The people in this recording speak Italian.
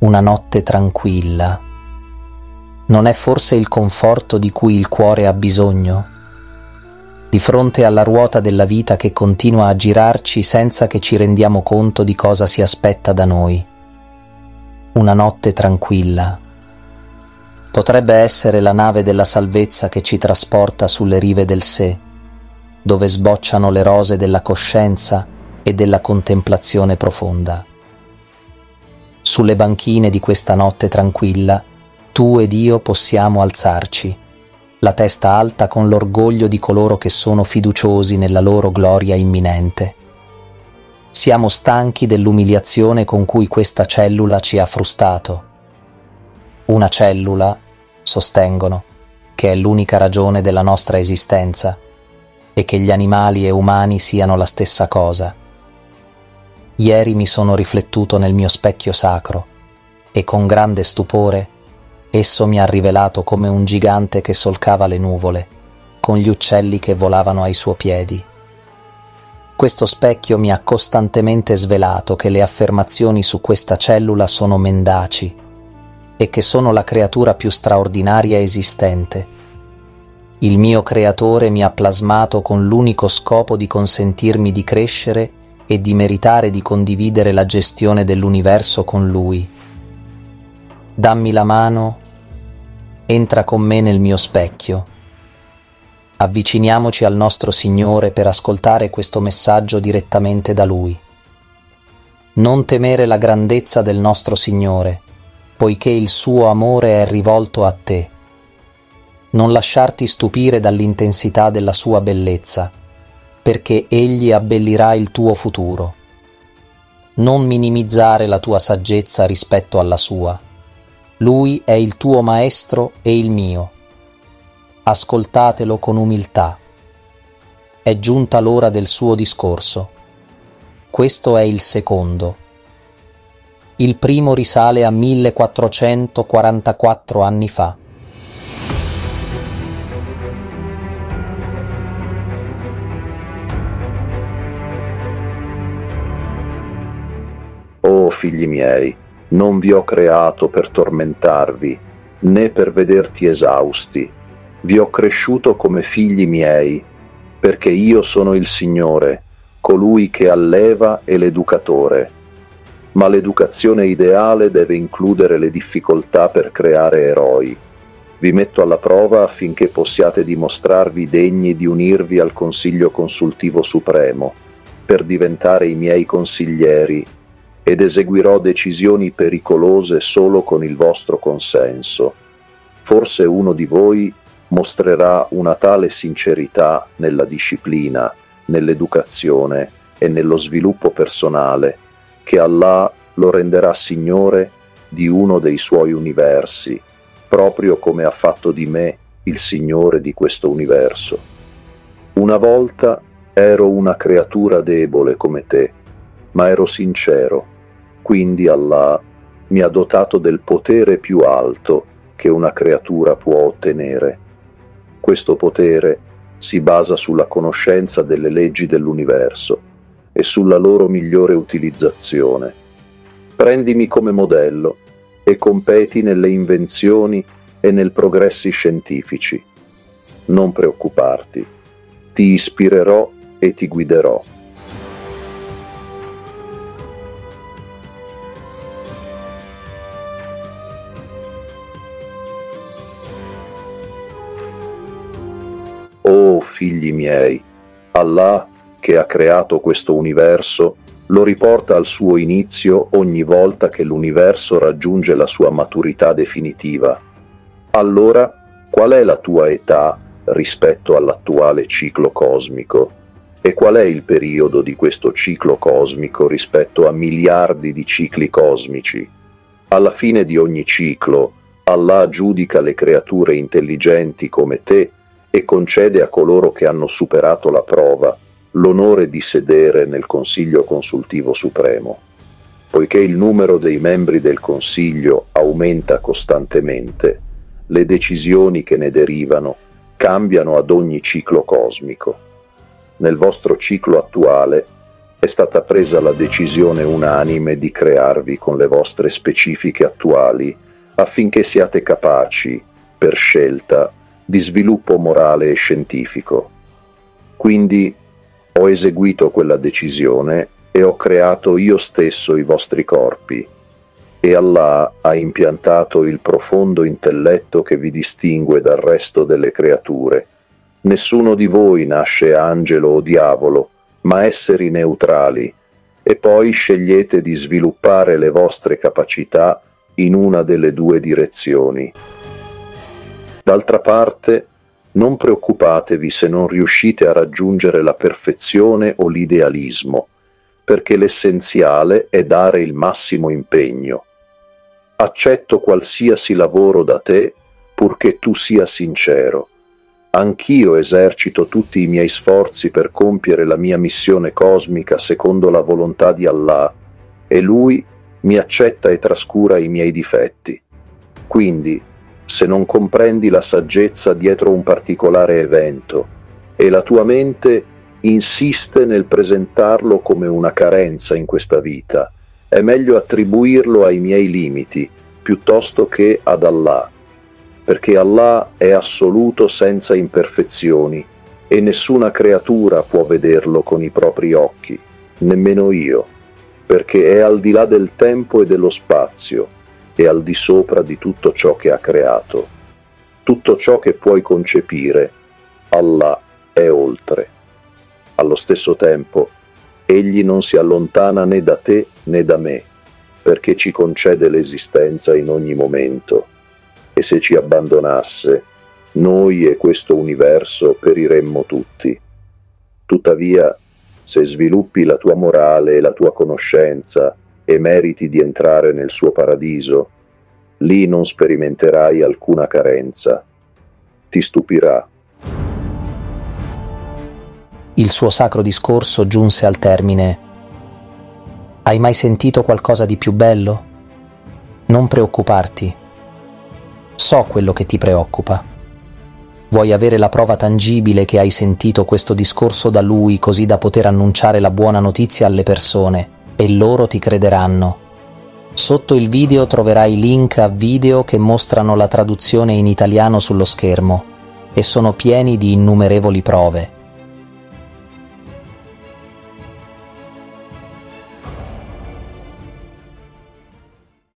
una notte tranquilla. Non è forse il conforto di cui il cuore ha bisogno? Di fronte alla ruota della vita che continua a girarci senza che ci rendiamo conto di cosa si aspetta da noi. Una notte tranquilla. Potrebbe essere la nave della salvezza che ci trasporta sulle rive del sé, dove sbocciano le rose della coscienza e della contemplazione profonda. Sulle banchine di questa notte tranquilla, tu ed io possiamo alzarci, la testa alta con l'orgoglio di coloro che sono fiduciosi nella loro gloria imminente. Siamo stanchi dell'umiliazione con cui questa cellula ci ha frustato. Una cellula, sostengono, che è l'unica ragione della nostra esistenza e che gli animali e umani siano la stessa cosa. Ieri mi sono riflettuto nel mio specchio sacro e con grande stupore esso mi ha rivelato come un gigante che solcava le nuvole, con gli uccelli che volavano ai suoi piedi. Questo specchio mi ha costantemente svelato che le affermazioni su questa cellula sono mendaci e che sono la creatura più straordinaria esistente. Il mio creatore mi ha plasmato con l'unico scopo di consentirmi di crescere e di meritare di condividere la gestione dell'universo con lui. Dammi la mano, entra con me nel mio specchio. Avviciniamoci al nostro Signore per ascoltare questo messaggio direttamente da Lui. Non temere la grandezza del nostro Signore, poiché il suo amore è rivolto a te. Non lasciarti stupire dall'intensità della sua bellezza, perché egli abbellirà il tuo futuro. Non minimizzare la tua saggezza rispetto alla sua. Lui è il tuo maestro e il mio. Ascoltatelo con umiltà. È giunta l'ora del suo discorso. Questo è il secondo. Il primo risale a 1444 anni fa. Oh figli miei, non vi ho creato per tormentarvi, né per vederti esausti. Vi ho cresciuto come figli miei, perché io sono il Signore, colui che alleva e l'educatore. Ma l'educazione ideale deve includere le difficoltà per creare eroi. Vi metto alla prova affinché possiate dimostrarvi degni di unirvi al Consiglio Consultivo Supremo, per diventare i miei consiglieri, ed eseguirò decisioni pericolose solo con il vostro consenso. Forse uno di voi mostrerà una tale sincerità nella disciplina, nell'educazione e nello sviluppo personale, che Allah lo renderà Signore di uno dei suoi universi, proprio come ha fatto di me il Signore di questo universo. Una volta ero una creatura debole come te, ma ero sincero, quindi Allah mi ha dotato del potere più alto che una creatura può ottenere. Questo potere si basa sulla conoscenza delle leggi dell'universo e sulla loro migliore utilizzazione. Prendimi come modello e competi nelle invenzioni e nei progressi scientifici. Non preoccuparti, ti ispirerò e ti guiderò. Oh figli miei, Allah che ha creato questo universo, lo riporta al suo inizio ogni volta che l'universo raggiunge la sua maturità definitiva. Allora, qual è la tua età rispetto all'attuale ciclo cosmico? E qual è il periodo di questo ciclo cosmico rispetto a miliardi di cicli cosmici? Alla fine di ogni ciclo, Allah giudica le creature intelligenti come te e concede a coloro che hanno superato la prova l'onore di sedere nel Consiglio Consultivo Supremo. Poiché il numero dei membri del Consiglio aumenta costantemente, le decisioni che ne derivano cambiano ad ogni ciclo cosmico. Nel vostro ciclo attuale è stata presa la decisione unanime di crearvi con le vostre specifiche attuali affinché siate capaci, per scelta, di sviluppo morale e scientifico. Quindi ho eseguito quella decisione e ho creato io stesso i vostri corpi, e Allah ha impiantato il profondo intelletto che vi distingue dal resto delle creature. Nessuno di voi nasce angelo o diavolo, ma esseri neutrali, e poi scegliete di sviluppare le vostre capacità in una delle due direzioni. D'altra parte, non preoccupatevi se non riuscite a raggiungere la perfezione o l'idealismo, perché l'essenziale è dare il massimo impegno. Accetto qualsiasi lavoro da te, purché tu sia sincero. Anch'io esercito tutti i miei sforzi per compiere la mia missione cosmica secondo la volontà di Allah, e Lui mi accetta e trascura i miei difetti. Quindi, se non comprendi la saggezza dietro un particolare evento e la tua mente insiste nel presentarlo come una carenza in questa vita, è meglio attribuirlo ai miei limiti piuttosto che ad Allah, perché Allah è assoluto senza imperfezioni e nessuna creatura può vederlo con i propri occhi, nemmeno io, perché è al di là del tempo e dello spazio, e al di sopra di tutto ciò che ha creato. Tutto ciò che puoi concepire, Allah è oltre. Allo stesso tempo, Egli non si allontana né da te né da me, perché ci concede l'esistenza in ogni momento, e se ci abbandonasse, noi e questo universo periremmo tutti. Tuttavia, se sviluppi la tua morale e la tua conoscenza, e meriti di entrare nel suo paradiso, lì non sperimenterai alcuna carenza. Ti stupirà. Il suo sacro discorso giunse al termine. Hai mai sentito qualcosa di più bello? Non preoccuparti. So quello che ti preoccupa. Vuoi avere la prova tangibile che hai sentito questo discorso da lui, così da poter annunciare la buona notizia alle persone, e loro ti crederanno. Sotto il video troverai link a video che mostrano la traduzione in italiano sullo schermo, e sono pieni di innumerevoli prove.